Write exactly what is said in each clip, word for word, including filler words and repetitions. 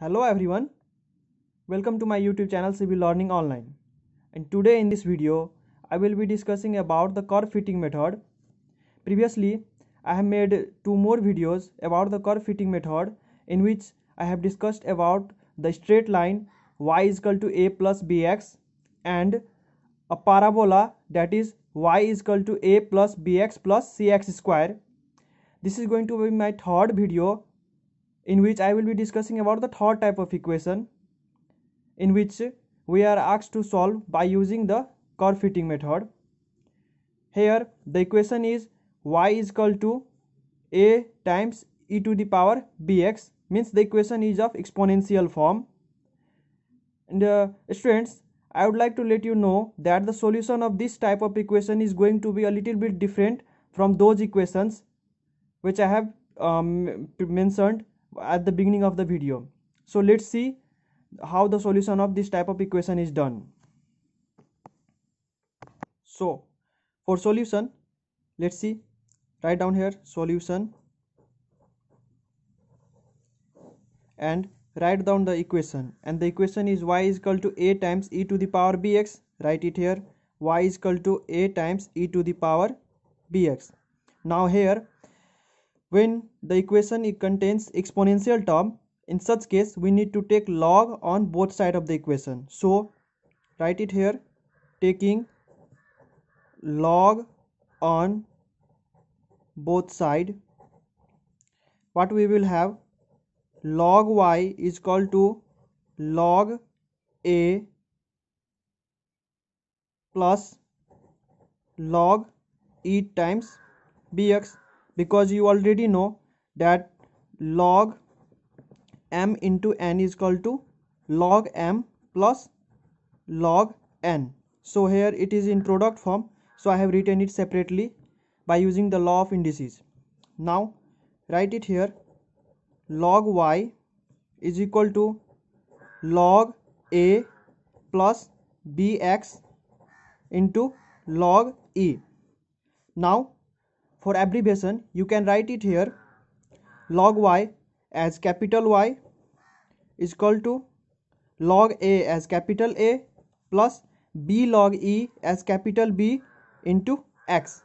Hello everyone, welcome to my YouTube channel Civil Learning Online, and today in this video I will be discussing about the curve fitting method. Previously I have made two more videos about the curve fitting method, in which I have discussed about the straight line y is equal to a plus bx and a parabola, that is y is equal to a plus bx plus cx square. This is going to be my third video, in which I will be discussing about the third type of equation, in which we are asked to solve by using the curve fitting method. Here the equation is y is equal to a times e to the power bx, means the equation is of exponential form. And uh, students, I would like to let you know that the solution of this type of equation is going to be a little bit different from those equations which I have um, mentioned at the beginning of the video. So let's see how the solution of this type of equation is done. So for solution, let's see, write down here solution and write down the equation, and the equation is y is equal to a times e to the power bx. Write it here, y is equal to a times e to the power bx. Now here when the equation it contains exponential term, in such case we need to take log on both sides of the equation. So write it here, taking log on both sides, what we will have, log y is equal to log a plus log e times bx, because you already know that log m into n is equal to log m plus log n. So here it is in product form, so I have written it separately by using the law of indices. Now write it here, log y is equal to log a plus bx into log e. Now for abbreviation you can write it here, log y as capital Y is equal to log A as capital A plus B log E as capital B into X.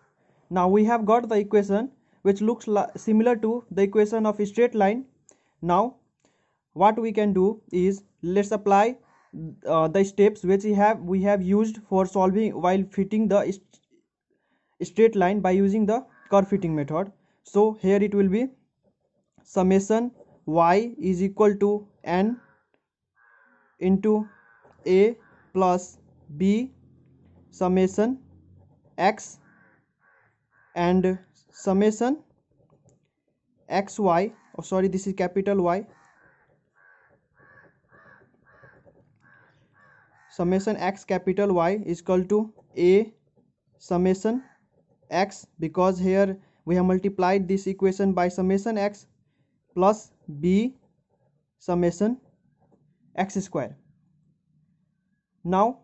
Now we have got the equation which looks similar to the equation of a straight line. Now what we can do is, let's apply uh, the steps which we have we have used for solving while fitting the st straight line by using the curve fitting method. So here it will be summation y is equal to n into a plus b summation x and summation xy, oh sorry this is capital Y, summation x capital Y is equal to a summation x, because here we have multiplied this equation by summation x, plus b summation x square. Now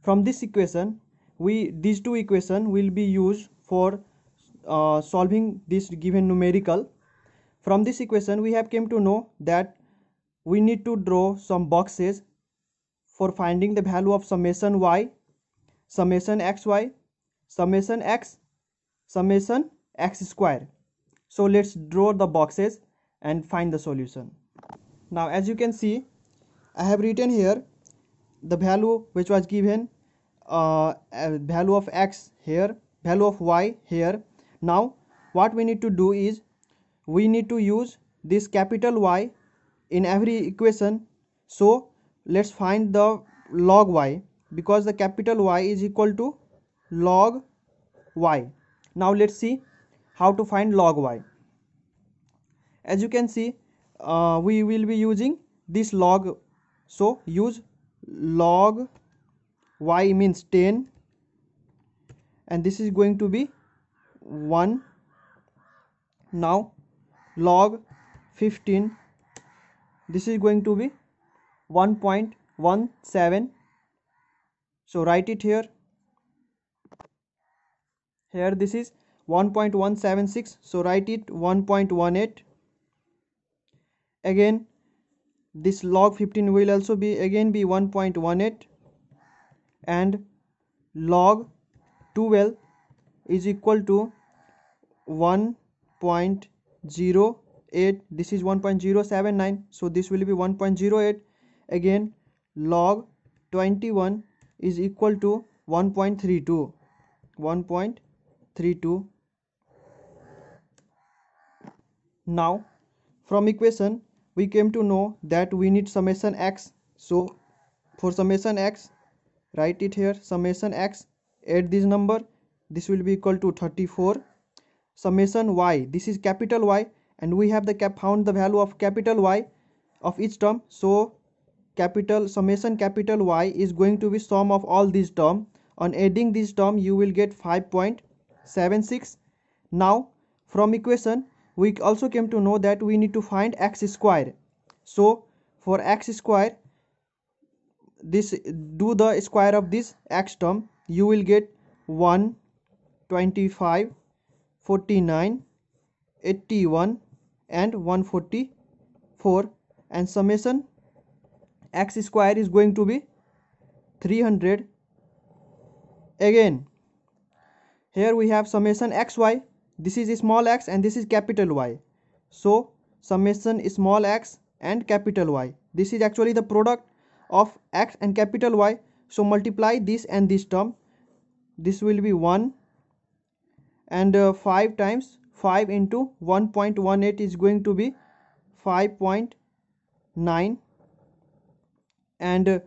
from this equation, we these two equations will be used for uh, solving this given numerical. From this equation we have came to know that we need to draw some boxes for finding the value of summation y, summation xy, summation x, summation x square. So let's draw the boxes and find the solution. Now as you can see, I have written here the value which was given, uh, value of x here, value of y here. Now what we need to do is, we need to use this capital Y in every equation. So let's find the log y, because the capital Y is equal to log y. Now let's see how to find log y. As you can see, uh, we will be using this log, so use log y means ten, and this is going to be one. Now log fifteen, this is going to be one point one seven, so write it here, here this is one point one seven six, so write it one point one eight. Again This log fifteen will also be again be one point one eight, and log twelve is equal to one point zero eight. This is one point zero seven nine, so this will be one point zero eight. Again log twenty-one is equal to one point three two, one point three two. Now from equation we came to know that we need summation x. So for summation x, write it here, summation x, add this number, this will be equal to thirty-four. Summation y, this is capital Y, and we have the cap found the value of capital Y of each term. So capital summation capital Y is going to be sum of all these term. On adding this term you will get five point seven six. Now from equation we also came to know that we need to find x square. So for x square, this do the square of this x term, you will get one twenty-five, forty-nine, eighty-one and one forty-four, and summation x square is going to be three hundred. Again here we have summation xy, this is small x and this is capital Y. So summation is small x and capital Y, this is actually the product of x and capital Y. So multiply this and this term, this will be one, and uh, five times five into one point one eight is going to be five point nine, and uh,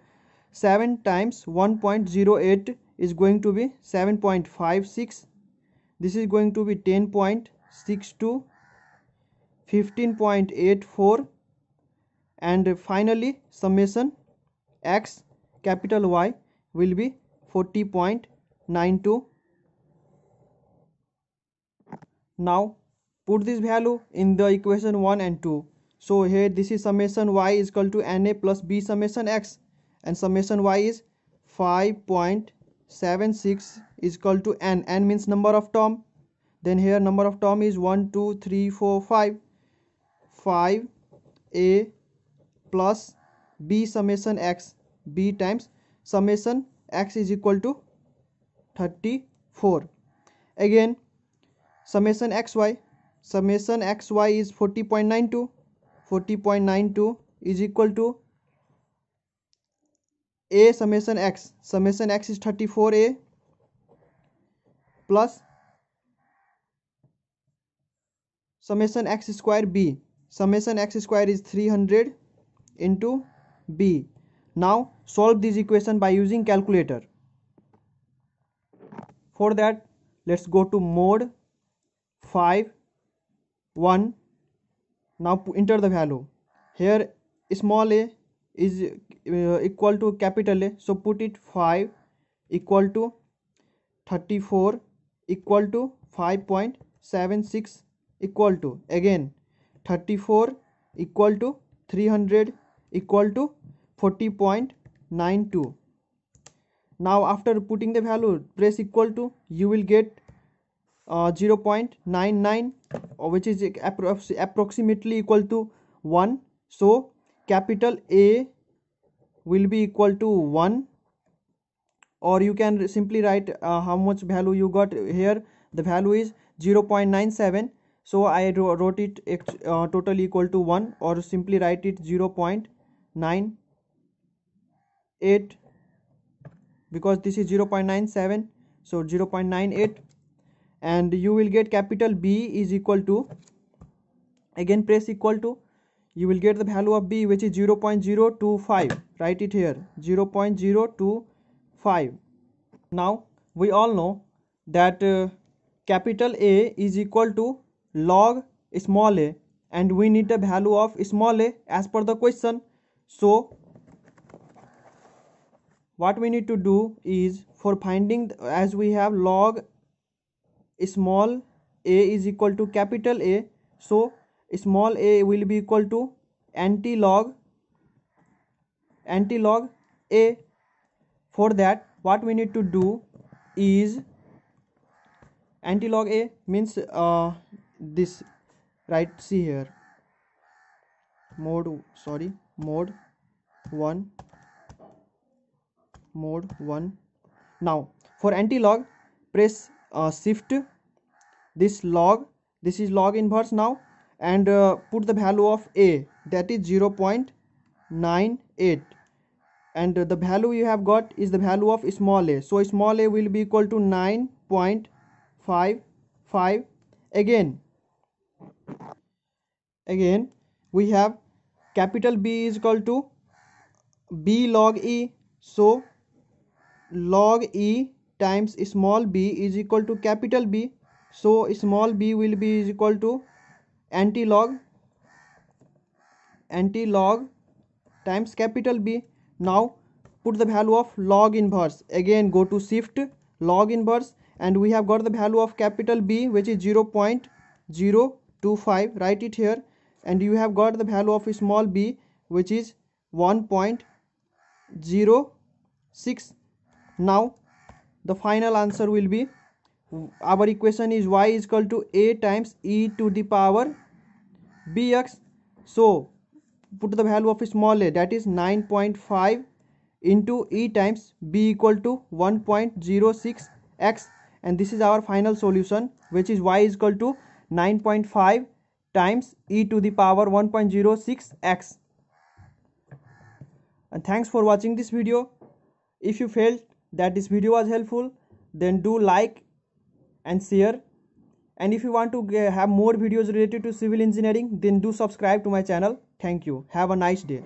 seven times one point zero eight is going to be seven point five six. This is going to be ten point six two, fifteen point eight four, and finally summation x capital Y will be forty point nine two. Now put this value in the equation one and two. So here this is summation y is equal to N A plus B summation x, and summation y is five point seven six is equal to n. N means number of term. Then here number of term is one, two, three, four, five. five a plus b summation x, b times summation x is equal to thirty-four. Again summation xy, summation xy is forty point nine two, forty point nine two is equal to a summation x, summation x is thirty-four a plus summation x square b, summation x square is three hundred into b. Now solve this equation by using calculator. For that let's go to mode five one. Now enter the value. Here small a is uh, equal to capital A, so put it five equal to thirty-four equal to five point seven six equal to, again thirty-four equal to three hundred equal to forty point nine two. Now after putting the value, press equal to, you will get uh, zero point nine nine, which is approximately equal to one. So capital A will be equal to one, or you can simply write uh, how much value you got here. The value is zero point nine seven, so I wrote it uh, totally equal to one, or simply write it zero point nine eight, because this is zero point nine seven, so zero point nine eight, and you will get capital B is equal to, again press equal to, you will get the value of b, which is zero point zero two five. Write it here, zero point zero two five. Now we all know that uh, capital A is equal to log small a, and we need the value of small a as per the question. So what we need to do is, for finding, as we have log small a is equal to capital A, so small a will be equal to anti-log anti-log a. For that what we need to do is, anti-log a means uh, this, right, see here mode sorry mode one, mode one. Now for anti-log, press uh, shift, this log, this is log inverse now, and uh, put the value of A, that is zero point nine eight, and uh, the value you have got is the value of small a, so small a will be equal to nine point five five. Again again we have capital B is equal to B log E, so log E times small b is equal to capital B, so small b will be is equal to anti-log anti-log times capital B. Now put the value of log inverse, again go to shift, log inverse, and we have got the value of capital B, which is zero point zero two five, write it here, and you have got the value of small b, which is one point zero six. Now the final answer will be, our equation is y is equal to a times e to the power bx. So put the value of small a, that is nine point five into e times b equal to one point zero six x, and this is our final solution, which is y is equal to nine point five times e to the power one point zero six x. And thanks for watching this video. If you felt that this video was helpful, then do like and share, and if you want to have more videos related to civil engineering, then do subscribe to my channel. Thank you. Have a nice day.